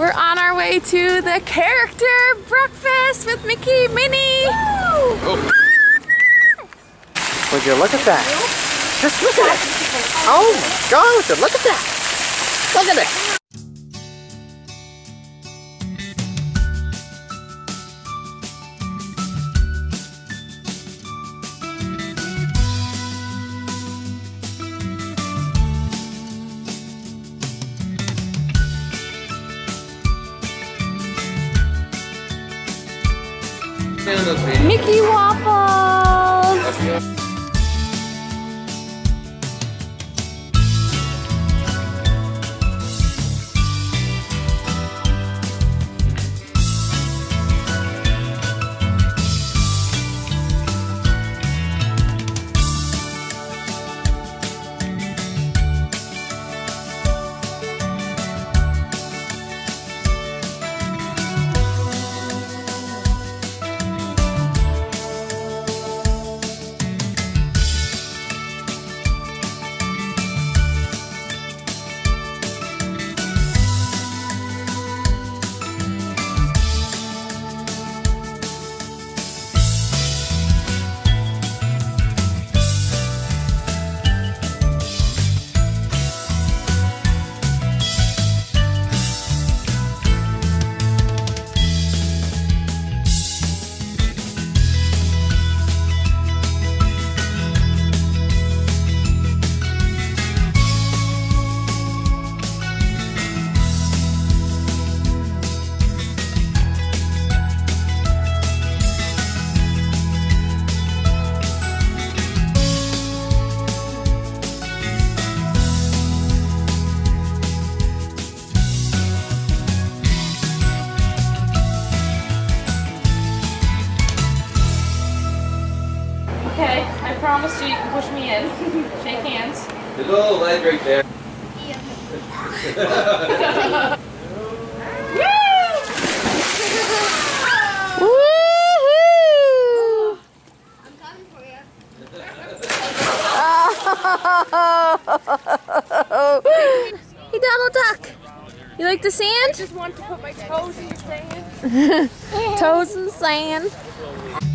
We're on our way to the character breakfast with Mickey, Minnie. Oh. Would you look at that? Just look at it. Oh my God, look at that. Look at it. Mickey waffles! Okay, I promised you can push me in. Shake hands. There's a little leg right there. Yeah. Woo! Woohoo! I'm coming for you. Oh. Hey, Donald Duck. You like the sand? I just want to put my toes in the sand. Toes in the sand.